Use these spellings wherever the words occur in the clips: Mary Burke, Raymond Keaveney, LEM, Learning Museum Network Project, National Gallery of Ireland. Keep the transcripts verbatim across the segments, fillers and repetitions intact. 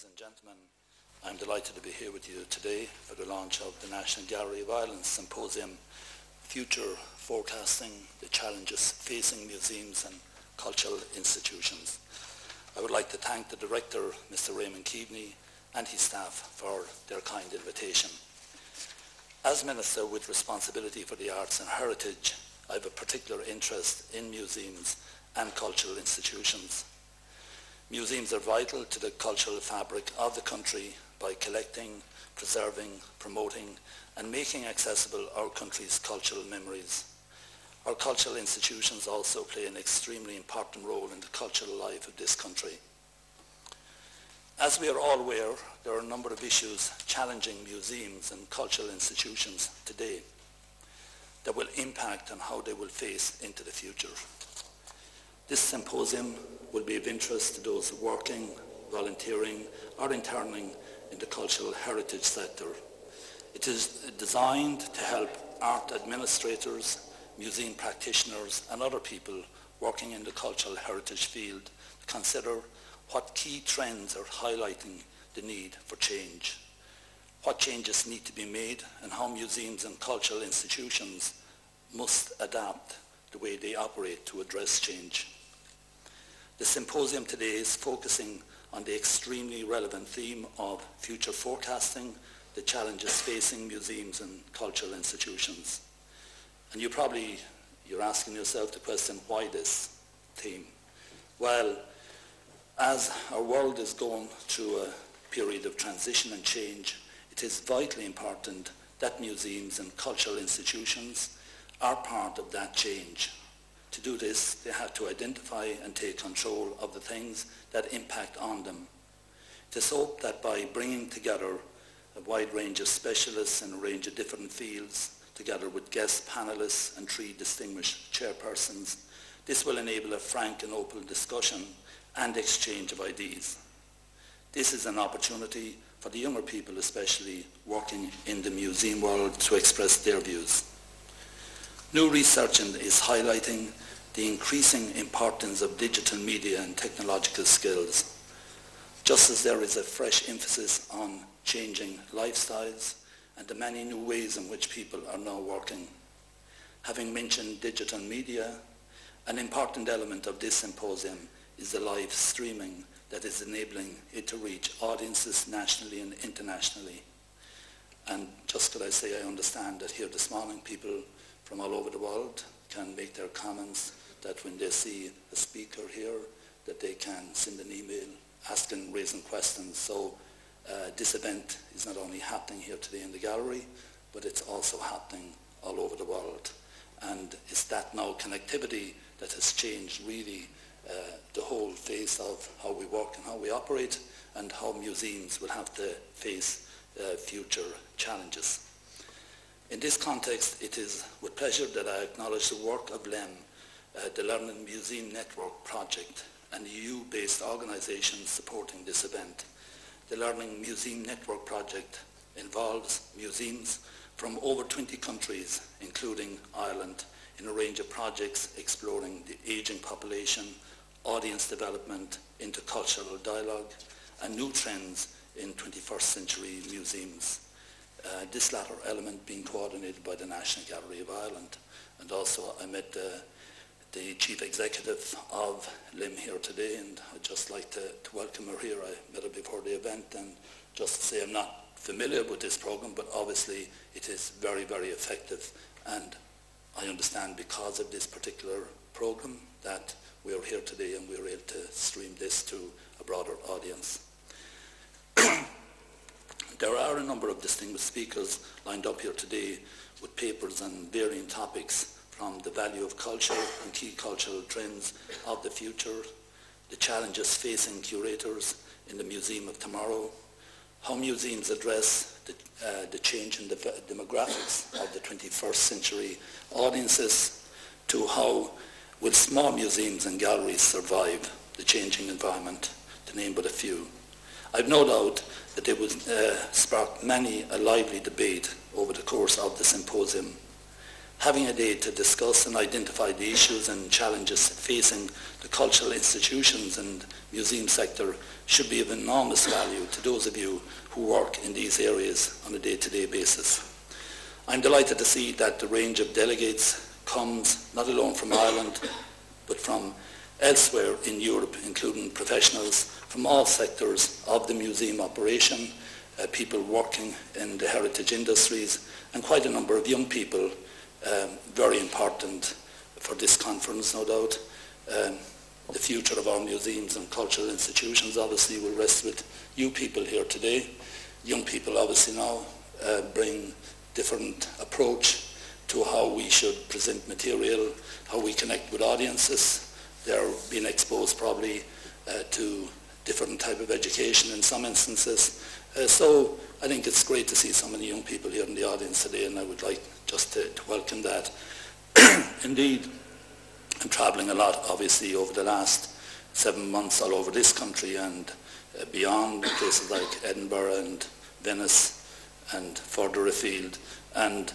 Ladies and gentlemen, I'm delighted to be here with you today for the launch of the National Gallery of Ireland Symposium, Future Forecasting, the Challenges Facing Museums and Cultural Institutions. I would like to thank the director, Mister Raymond Keaveney, and his staff for their kind invitation. As Minister with responsibility for the arts and heritage, I have a particular interest in museums and cultural institutions. Museums are vital to the cultural fabric of the country by collecting, preserving, promoting, and making accessible our country's cultural memories. Our cultural institutions also play an extremely important role in the cultural life of this country. As we are all aware, there are a number of issues challenging museums and cultural institutions today that will impact on how they will face into the future. This symposium will be of interest to those working, volunteering, or interning in the cultural heritage sector. It is designed to help art administrators, museum practitioners, and other people working in the cultural heritage field to consider what key trends are highlighting the need for change, what changes need to be made, and how museums and cultural institutions must adapt the way they operate to address change. The symposium today is focusing on the extremely relevant theme of future forecasting, the challenges facing museums and cultural institutions. And you probably, you're asking yourself the question, why this theme? Well, as our world is going through a period of transition and change, it is vitally important that museums and cultural institutions are part of that change. To do this, they have to identify and take control of the things that impact on them. It is hoped that by bringing together a wide range of specialists in a range of different fields, together with guest panelists and three distinguished chairpersons, this will enable a frank and open discussion and exchange of ideas. This is an opportunity for the younger people, especially working in the museum world, to express their views. New research is highlighting the increasing importance of digital media and technological skills. Just as there is a fresh emphasis on changing lifestyles and the many new ways in which people are now working. Having mentioned digital media, an important element of this symposium is the live streaming that is enabling it to reach audiences nationally and internationally. And just could I say, I understand that here this morning people from all over the world can make their comments, that when they see a speaker here, that they can send an email asking, raising questions. So uh, this event is not only happening here today in the gallery, but it's also happening all over the world. And it's that now connectivity that has changed really uh, the whole face of how we work and how we operate, and how museums will have to face uh, future challenges. In this context, it is with pleasure that I acknowledge the work of L E M, uh, the Learning Museum Network Project, an E U-based organisation supporting this event. The Learning Museum Network Project involves museums from over twenty countries, including Ireland, in a range of projects exploring the ageing population, audience development, intercultural dialogue, and new trends in twenty-first century museums. Uh, this latter element being coordinated by the National Gallery of Ireland. And also I met uh, the Chief Executive of L E M here today, and I'd just like to, to welcome her here. I met her before the event, and just to say I'm not familiar with this program, but obviously it is very, very effective. And I understand because of this particular program that we are here today and we are able to stream this to a broader audience. There are a number of distinguished speakers lined up here today with papers on varying topics, from the value of culture and key cultural trends of the future, the challenges facing curators in the museum of tomorrow, how museums address the, uh, the change in the demographics of the twenty-first century audiences, to how will small museums and galleries survive the changing environment, to name but a few. I've no doubt that it will uh, spark many a lively debate over the course of the symposium. having a day to discuss and identify the issues and challenges facing the cultural institutions and museum sector should be of enormous value to those of you who work in these areas on a day-to-day basis. I'm delighted to see that the range of delegates comes not alone from Ireland, but from elsewhere in Europe, including professionals from all sectors of the museum operation, uh, people working in the heritage industries, and quite a number of young people, um, very important for this conference, no doubt. Um, the future of our museums and cultural institutions obviously will rest with you people here today. Young people obviously now uh, bring different approach to how we should present material, how we connect with audiences. They're being exposed probably uh, to different type of education in some instances. Uh, so I think it's great to see so many young people here in the audience today, and I would like just to, to welcome that. Indeed, I'm travelling a lot, obviously, over the last seven months all over this country and uh, beyond, places like Edinburgh and Venice and further afield. And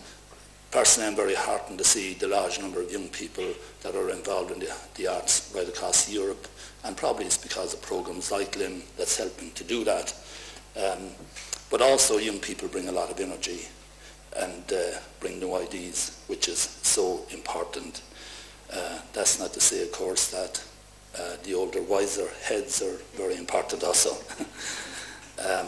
personally, I'm very heartened to see the large number of young people that are involved in the, the arts right across Europe, and probably it's because of programmes like L E M that's helping to do that. Um, but also young people bring a lot of energy and uh, bring new ideas, which is so important. Uh, that's not to say, of course, that uh, the older, wiser heads are very important also. um,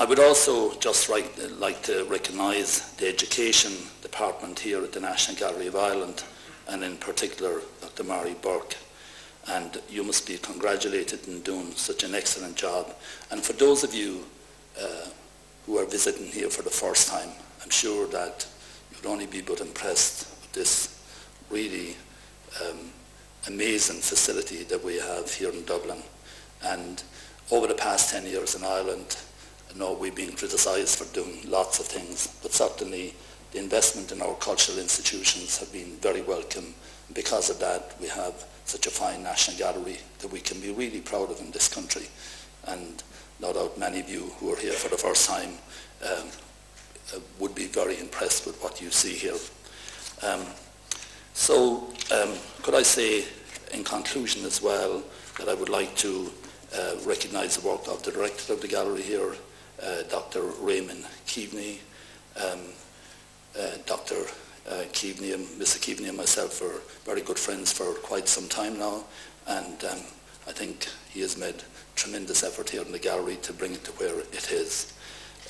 I would also just like, like to recognise the Education Department here at the National Gallery of Ireland, and in particular Doctor Mary Burke. And you must be congratulated in doing such an excellent job. And for those of you uh, who are visiting here for the first time, I'm sure that you'd only be but impressed with this really um, amazing facility that we have here in Dublin. And over the past ten years in Ireland, I know we've been criticised for doing lots of things, but certainly the investment in our cultural institutions have been very welcome. Because of that, we have such a fine National Gallery that we can be really proud of in this country. And no doubt many of you who are here for the first time um, would be very impressed with what you see here. Um, so um, could I say in conclusion as well that I would like to uh, recognise the work of the director of the gallery here, uh, Doctor Raymond Keaveney. Um, uh, Doctor uh, Keaveney and Mister Keaveney and myself are very good friends for quite some time now, and um, I think he has made tremendous effort here in the gallery to bring it to where it is.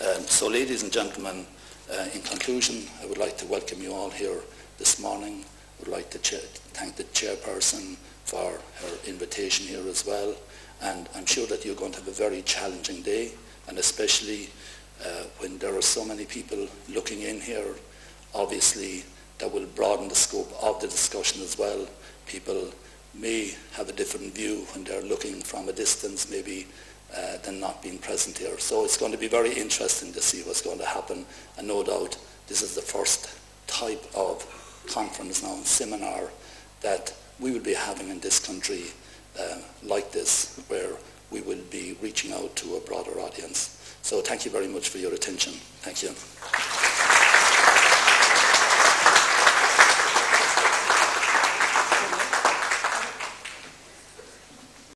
Um, so ladies and gentlemen, uh, in conclusion, I would like to welcome you all here this morning. I would like to thank the chairperson for her invitation here as well. And I'm sure that you're going to have a very challenging day, and especially uh, when there are so many people looking in here, obviously that will broaden the scope of the discussion as well. People may have a different view when they're looking from a distance, maybe Uh, than not being present here. So it's going to be very interesting to see what's going to happen, and no doubt this is the first type of conference now, seminar, that we will be having in this country uh, like this, where we will be reaching out to a broader audience. So thank you very much for your attention. Thank you.